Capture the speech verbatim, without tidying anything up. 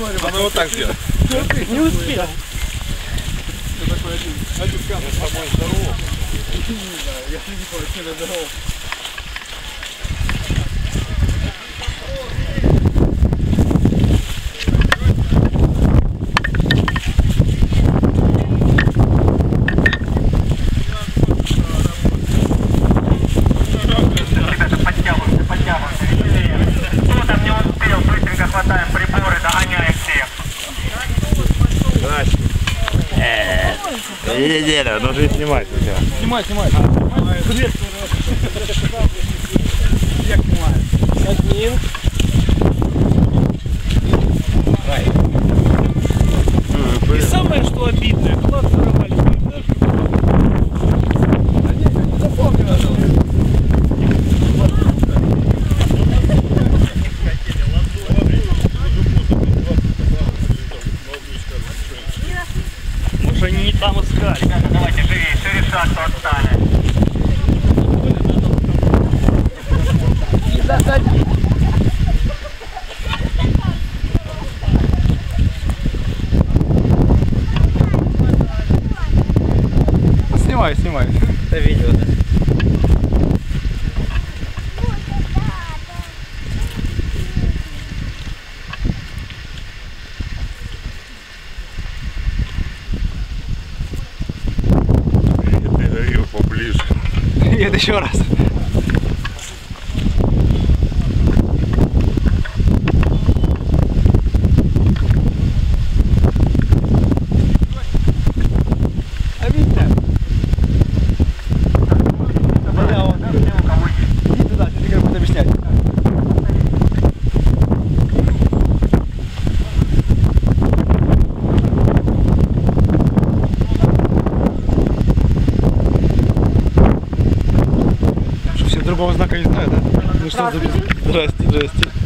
смотрим. Надо вот так сделать. Не успел. Ты такой один. Один камень. Я с тобой здоров. Я не помню, что я здоров. Неделя, нужно снимать у тебя. Снимай, снимай. Я снимаю. Один. И самое, что обидное, кто-то сорвали. Там искали. Ребята, давайте живее, шире шаг, то отстали. Не заходи. Снимай, снимай. Это видео, да. Нет, еще раз. Другого знака не знаю, да? Ну что за... Здрасте, здрасте.